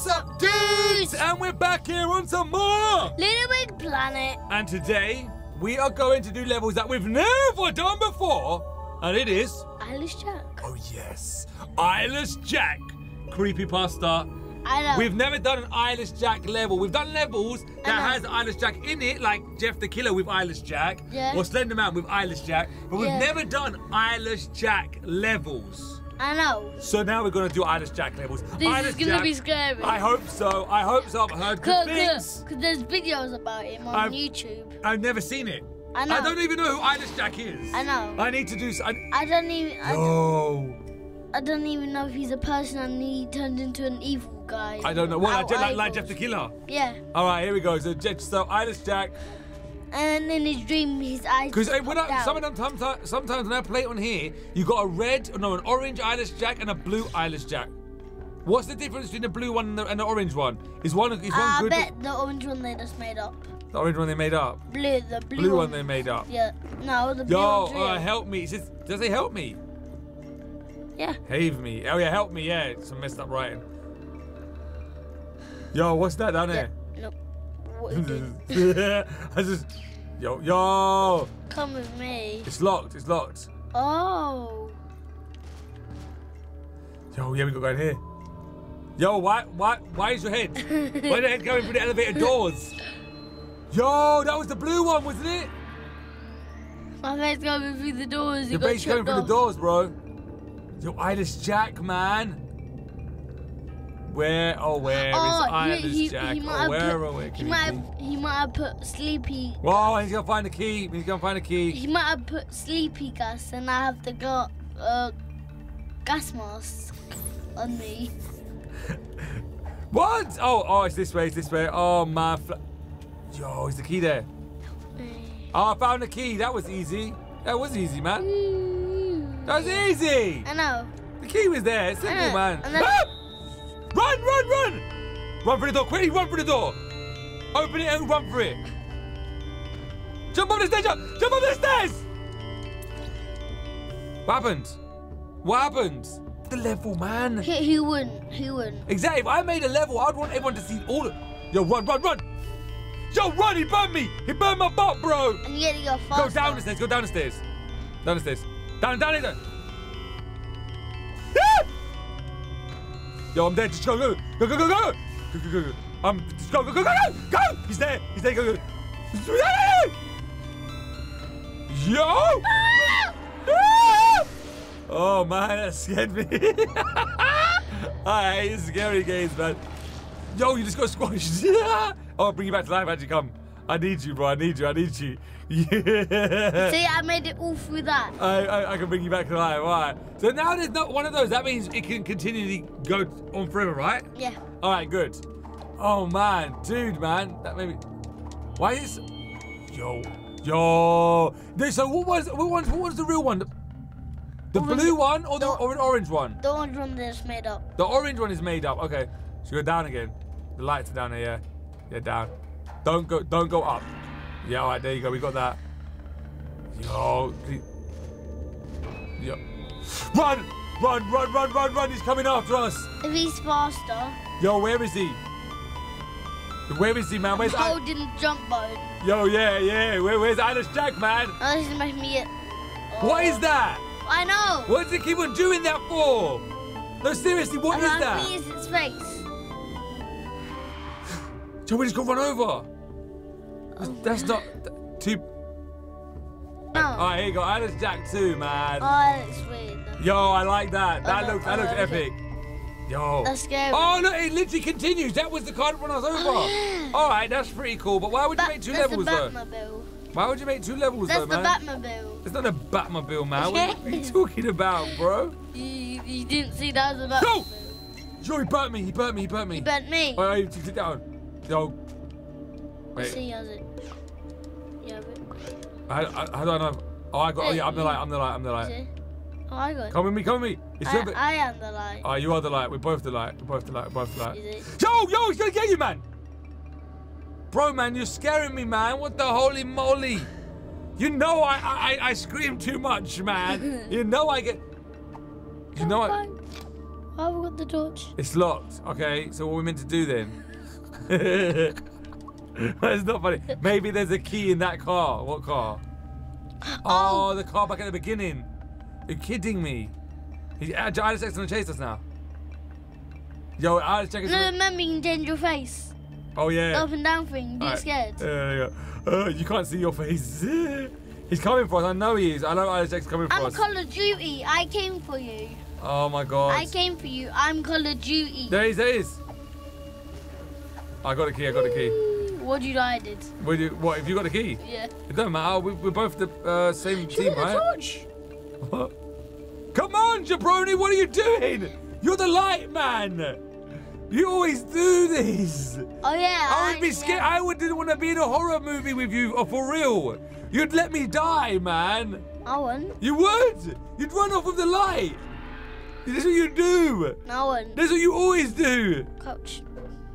What's up, dudes? And we're back here on some more Lunar Big Planet. And today, we are going to do levels that we've never done before. And it is... Eyeless Jack. Oh, yes. Eyeless Jack. Creepypasta. I know. We've never done an Eyeless Jack level. We've done levels that has Eyeless Jack in it, like Jeff the Killer with Eyeless Jack, or Slender Man with Eyeless Jack, but we've never done Eyeless Jack levels. I know. So now we're going to do Eyeless Jack levels. This is going to be scary. I hope so. I hope so. I've heard good things. Because there's videos about him on YouTube. I've never seen it. I know. I don't even know who Eyeless Jack is. I know. I need to do something. I don't even know if he's a person and he turned into an evil guy. I don't know. What? Like Jeff the Killer? Yeah. All right, here we go. So Eyeless Jack. And in his dream, his eyes. Because sometimes when I play it on here, you got an orange Eyeless Jack and a blue Eyeless Jack. What's the difference between the blue one and the orange one? Is one good? I bet the orange one they just made up. The orange one they made up. The blue one they made up. Yeah. No, the blue one. Yo, help me! It says, does it help me? Yeah. Save me. Oh yeah, help me. Yeah, it's a messed up writing. Yo, what's that down there? Look. Yo. Come with me. It's locked. It's locked. Oh. Yo, yeah, we got to go in here. Yo, why is your head? Why is your head going through the elevator doors? Yo, that was the blue one, wasn't it? My head's going through the doors. Your face going through the doors, bro. Yo, Eyeless Jack, man. Where is Eyeless Jack? He might have put Sleepy. Whoa, he's gonna find the key. He's gonna find the key. He might have put Sleepy Gas, and I have the gas mask on me. What? Oh, it's this way. It's this way. Oh my! Yo, is the key there? Oh, I found the key. That was easy. That was easy, man. That was easy. I know. The key was there. Simple, man. Run, run, run! Run for the door, quickly, run for the door! Open it and run for it! Jump up the stairs, jump up the stairs! What happened? What happened? The level, man. He wouldn't, he wouldn't. Exactly, if I made a level, I'd want everyone to see all the... Yo, run, run, run! Yo, run, he burned me! He burned my butt, bro! I'm getting your faster. Go down the stairs, go down the stairs. Down the stairs. Down the stairs. Yo, I'm there, just go. Just go. He's there, go. Yo! Oh man, that scared me. Alright, it's scary games, man. Yo, you just got squashed. I'll bring you back to life, actually, come. I need you, bro, I need you. Yeah. See, I made it all through that. I can bring you back to life, all right. So now there's not one of those, that means it can continually go on forever, right? Yeah. All right, good. Oh man, dude, man, that made me... Why is this? Yo. So what was the real one? The blue one or an orange one? The orange one is made up. The orange one is made up, okay. So go down again. The lights are down there, yeah. Yeah, down. Don't go up. Yeah, all right, there you go. We got that. Yo, please. Yo. Run. He's coming after us. If he's faster. Yo, where is he? Where is he, man? Where's holding the jump mode. Yo, yeah. Where's Eyeless Jack, man? Oh, this is making me... What is that? I know. What does it keep on doing that for? No, seriously, what is that? I think it's its face. So we just got run over. That's not too. No. Alright, here you go. Eyeless Jack 2, man. Oh, that looks weird. Yo, I like that. That looks epic. Yo. That's scary. Oh, look, it literally continues. That was the car that run us over. Oh, yeah. Alright, that's pretty cool. But why would you make two levels, though? Why would you make two levels, though, man? That's the Batmobile. It's not a Batmobile, man. What are you talking about, bro? You didn't see that was a Batmobile. Yo, he burnt me. He burnt me. Oh, you took it down. Yo. Wait. See, how's it? Yeah, but... How do I know? Oh, I got... Oh, yeah, I'm the light. Oh, I got it. Come with me. I am the light. Oh, you are the light. We're both the light. Yo, he's gonna get you, man. Bro, man, you're scaring me, man. What the holy moly? You know I scream too much, man. You know I get... You know I... I haven't got the torch. It's locked. Okay, so what are we meant to do then? That's not funny. Maybe there's a key in that car. What car? Oh, the car back at the beginning. Are you kidding me? Alex is going to chase us now. Yo, Alex Jackson's gonna... No, remember you can change your face. Oh, yeah. Up and down thing. Be scared. You can't see your face. He's coming for us. I know he is. I know Alex Jackson's coming for us. I'm Call of Duty. I came for you. Oh, my God. I came for you. I'm Call of Duty. There he is. There he is. I got a key. I got a key. What do you know I did? What, have you got a key? Yeah. It doesn't matter. We're both the same team, right? Torch. What? Come on, Jabroni, what are you doing? You're the light man. You always do this. Oh, yeah. I would be scared. Yeah. I wouldn't want to be in a horror movie with you, for real. You'd let me die, man. I wouldn't. You would. You'd run off with the light. This is what you do. I wouldn't. This is what you always do. Coach.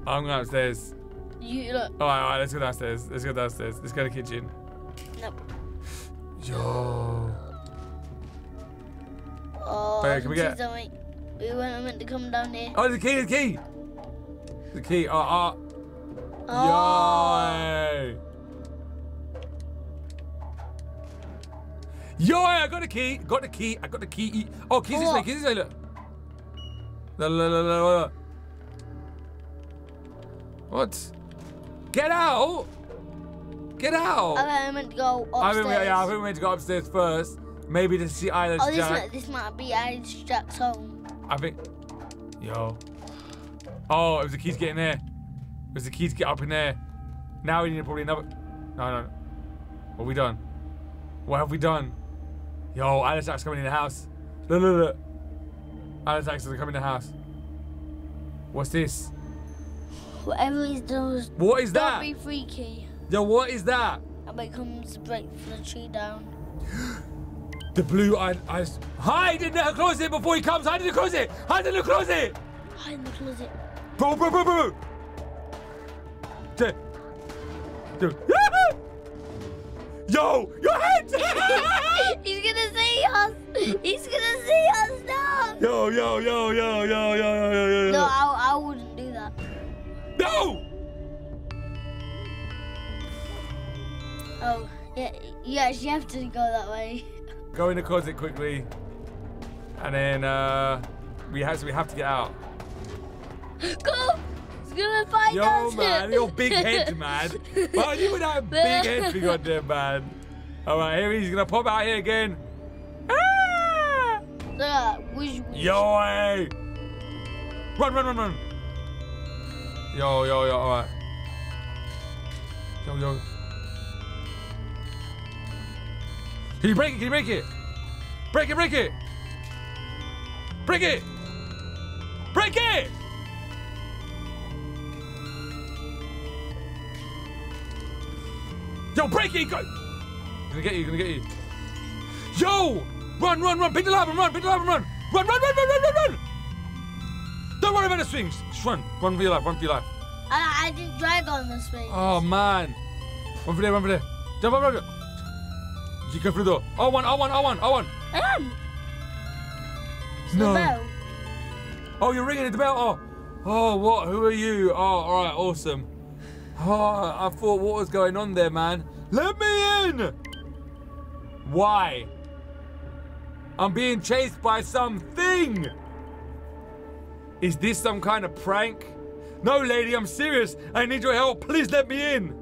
I'm going upstairs. You look. All right, let's go downstairs. Let's go downstairs. Let's go to the kitchen. Nope. Yo. Oh, okay, can we get... We weren't meant to come down here. Oh, the key, the key. The key. Yo. Yo, I got the key. Got the key. I got the key. Oh, keys this way. Keys this way, look. Look. What? Get out! Get out! I meant to go upstairs. I think we meant to go upstairs first. Maybe to see Alex Jack. This might be Alex Jack's home. I think... Yo. Oh, it was the keys getting there. It was the keys get up in there. Now we need probably another... No. What have we done? What have we done? Yo, Alex Jack's coming in the house. Look. Alex Jack's coming in the house. What's this? Whatever he's doing, what is that? Don't be freaky. Yo, what is that? And it comes to break the tree down. The blue-eyed eyes. Hide in the closet before he comes. Hide in the closet. Hide in the closet. Hide in the closet. Bro. Dude. Yo, your head. He's gonna see us. He's gonna see us now. Yo. No, I wouldn't do that. No! Oh, yeah, you actually have to go that way. Go in the closet quickly. And then we have to get out. Go! It's gonna find us! Yo, man, your big head, man. Why are you with that big head we got there, man? All right, here he's gonna pop out here again. Ah! Yo, hey! Run. Yo, all right. Yo. Can you break it? Break it! Break it! Yo, break it! Go! Gonna get you. Yo! Run! Pick the lab and run! Run! Don't worry about the swings. Just run. Run for your life. I didn't drag on the swings. Oh, man. Run for there. Jump. You go through the door. I won. I am. No. Oh, you're ringing the bell. Oh, what? Who are you? Oh, all right. Awesome. Oh, I thought what was going on there, man. Let me in. Why? I'm being chased by something. Is this some kind of prank? No, lady, I'm serious. I need your help. Please let me in.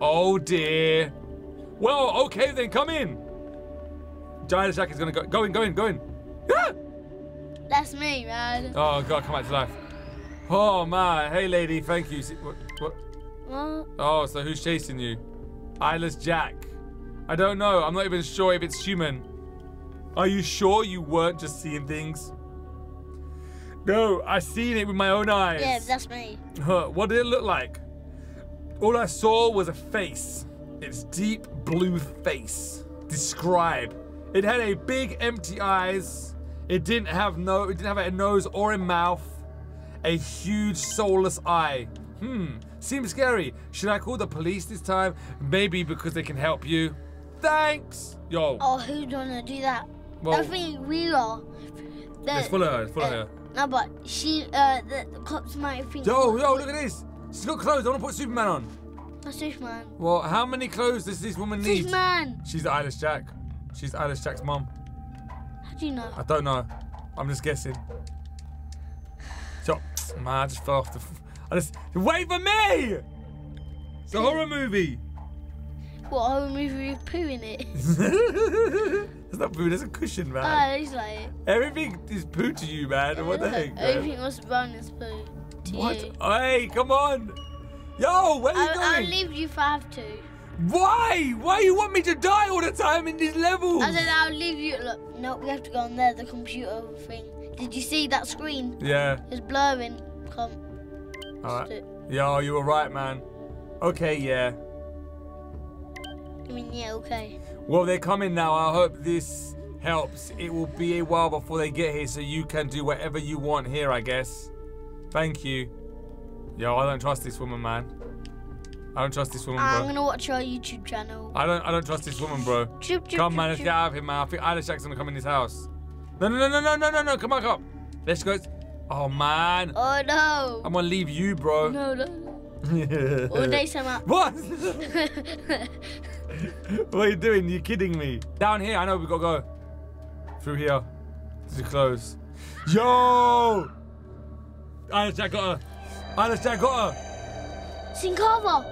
Oh, dear. Well, okay, then come in. Giant Jack is going to go. Go in. Ah! That's me, man. Oh, God, come back to life. Oh, man. Hey, lady, thank you. What? Oh, so who's chasing you? Eyeless Jack. I don't know. I'm not even sure if it's human. Are you sure you weren't just seeing things? No, I seen it with my own eyes. Yeah, that's me. What did it look like? All I saw was a face. Its deep blue face. Describe. It had a big empty eyes. It didn't have a nose or a mouth. A huge soulless eye. Seems scary. Should I call the police this time? Maybe because they can help you. Thanks. Yo. Oh, who's gonna do that? Well, I think we are. It's full of her. It's full of her. No, but she the cops might think. Yo, look at this. She's got clothes. I want to put Superman on. Not Superman. Well, how many clothes does this woman need? Superman. She's Alice Jack. She's Alice Jack's mum. How do you know? I don't know. I'm just guessing. So, man, I just fell off the. Wait for me. It's a horror movie. What horror movie with poo in it? It's not poo, that's a cushion, man. Oh, it's like... Everything is poo to you, man. What the heck, man? Everything was brown is poo to you. What? Hey, come on. Yo, where are you going? I'll leave you if I have to. Why? Why you want me to die all the time in these levels? I said I'll leave you. Look, no, we have to go on there, the computer thing. Did you see that screen? Yeah. It's blurring. Come. All right. Yo, you were right, man. Okay, yeah. I mean, yeah, okay. Well, they're coming now. I hope this helps. It will be a while before they get here, so you can do whatever you want here, I guess. Thank you. Yo, I don't trust this woman, man. I don't trust this woman, bro. I'm going to watch her YouTube channel. I don't trust this woman, bro. Come, man, let's get out of here, man. I think Alice Jack's going to come in this house. No. Come on, come on. Let's go. Oh, man. Oh, no. I'm going to leave you, bro. No. All day, Sam. What? What are you doing? You're kidding me. Down here, I know we've got to go. Through here. This is close. Yo! Alice Jack got her. Alice Jack got her. It's in cover.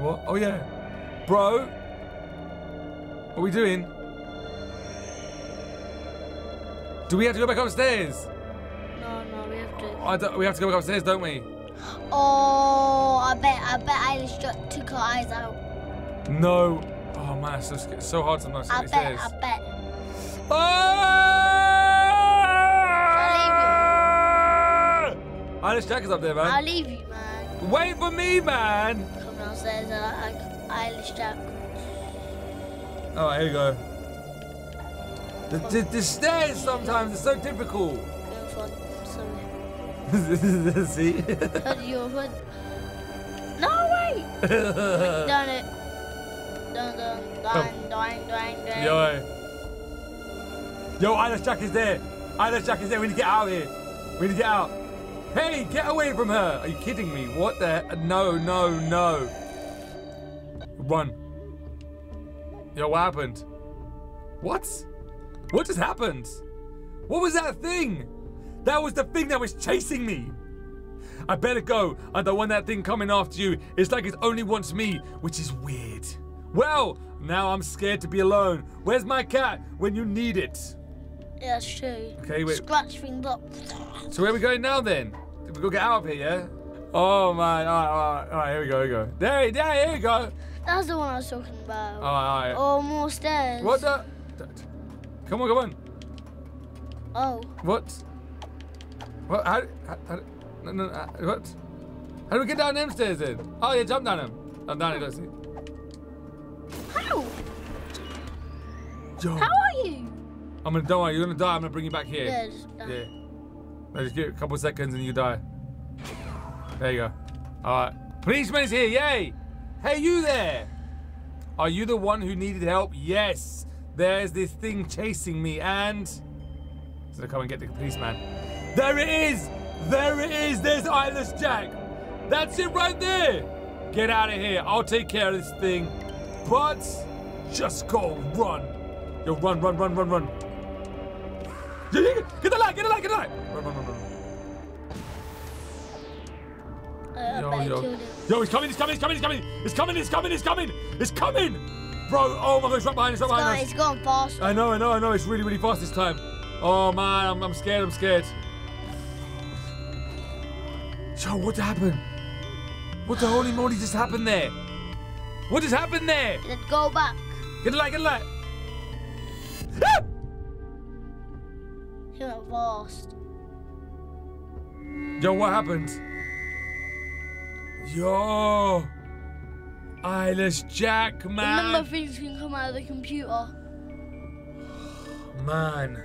What? Oh, yeah. Bro. What are we doing? Do we have to go back upstairs? No, we have to. We have to go back upstairs, don't we? Oh, I bet Alice Jack took her eyes out. No. Oh, man, it's so hard to know what it says. I bet. Oh! I'll leave you. Alice Jack is up there, man. I'll leave you, man. Wait for me, man. Come downstairs, Alice Jack. Oh, here you go. The stairs sometimes are so difficult. Go for something. See? No, wait. We've done it. Dun. Yo, Alice Jack is there. Alice Jack is there. We need to get out of here. We need to get out. Hey, get away from her. Are you kidding me? What the? No. Run. Yo, what happened? What? What just happened? What was that thing? That was the thing that was chasing me. I better go. I don't want that thing coming after you. It's like it only wants me, which is weird. Well, now I'm scared to be alone. Where's my cat when you need it? Yeah, that's true. Okay, wait. Scratch things up. So where are we going now then? We've got to get out of here, yeah? Oh, man. All right, here we go. There, here we go. That's the one I was talking about. All right. Oh, more stairs. What the? Come on. Oh. What? How No, what? How do we get down them stairs then? Oh, yeah, jump down them. I'm down it, don't see. How? Yo. How are you? Don't worry, you're gonna die. I'm gonna bring you back here. Yeah, just die. Yeah. No, just give it a couple of seconds and you die. There you go. All right. Policeman's here, yay! Hey, you there! Are you the one who needed help? Yes! There's this thing chasing me and... So come and get the policeman. There it is! There it is, there's Alice Jack. That's it right there. Get out of here, I'll take care of this thing. But, just go, run. Yo, run. Get the light. Run. Yo, he's coming. Bro, oh my God, it's right behind us. It's going fast. I know, it's really fast this time. Oh man, I'm scared. Yo, what happened? What the holy moly just happened there? What just happened there? Let's go back. Get the light. Ah! He went fast. Yo, what happened? Yo. Alice Jack, man. Remember things can come out of the computer. Man.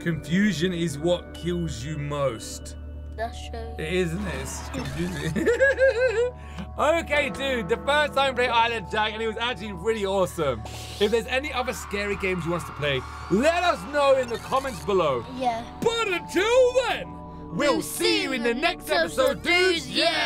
Confusion is what kills you most. That show. It is, isn't it? It's confusing. Okay, dude, the first time we played Island Jack, and it was actually really awesome. If there's any other scary games you want us to play, let us know in the comments below. Yeah. But until then, we'll see you in the next episode, dudes. Yeah.